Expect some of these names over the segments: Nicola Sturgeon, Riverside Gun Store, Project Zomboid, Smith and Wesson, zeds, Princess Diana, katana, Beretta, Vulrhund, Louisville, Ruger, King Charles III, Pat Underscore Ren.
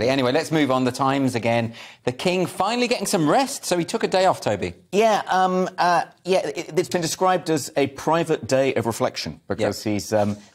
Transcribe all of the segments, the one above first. Exactly. Anyway, let's move on. The Times again. The King finally getting some rest, so he took a day off, Toby. Yeah, it's been described as a private day of reflection because he's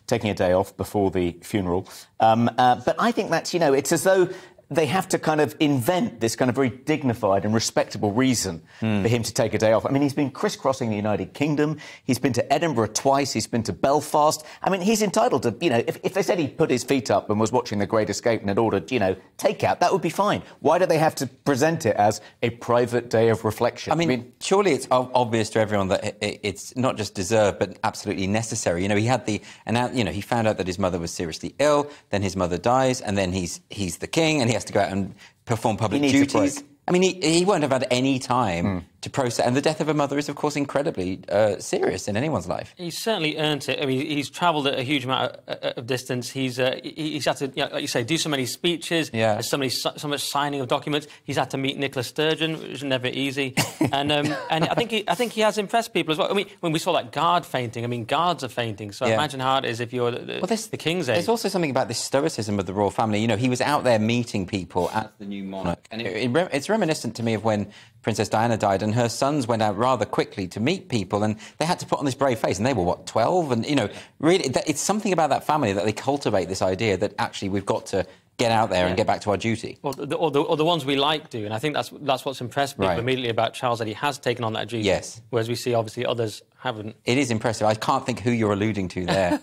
taking a day off before the funeral. But I think that's, you know, it's as though they have to kind of invent this kind of very dignified and respectable reason for him to take a day off. I mean, he's been crisscrossing the United Kingdom. He's been to Edinburgh twice. He's been to Belfast. I mean, he's entitled to, you know, if they said he put his feet up and was watching The Great Escape and had ordered, you know, takeout, that would be fine. Why do they have to present it as a private day of reflection? I mean, surely it's obvious to everyone that it's not just deserved, but absolutely necessary. You know, he had the, and you know, he found out that his mother was seriously ill, then his mother dies, and then he's the king, and he has to go out and perform public duties. I mean, he won't have had any time to process. And the death of a mother is, of course, incredibly serious in anyone's life. He's certainly earned it. I mean, he's travelled a huge amount of distance. He's had to, you know, like you say, do so many speeches. Yeah. There's so much signing of documents. He's had to meet Nicola Sturgeon, which is never easy. And I think he has impressed people as well. I mean, when we saw that guard fainting, I mean, guards are fainting. So imagine how it is if you're the king's age. There's also something about this stoicism of the royal family. You know, he was out there meeting people as the new monarch, and it's reminiscent to me of when Princess Diana died and her sons went out rather quickly to meet people, and they had to put on this brave face, and they were, what, 12? And, you know, really, it's something about that family that they cultivate this idea that actually we've got to get out there and get back to our duty. Well, or the ones we like do, and I think that's what's impressed me immediately about Charles, that he has taken on that duty, whereas we see, obviously, others haven't. It is impressive. I can't think who you're alluding to there,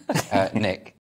Nick.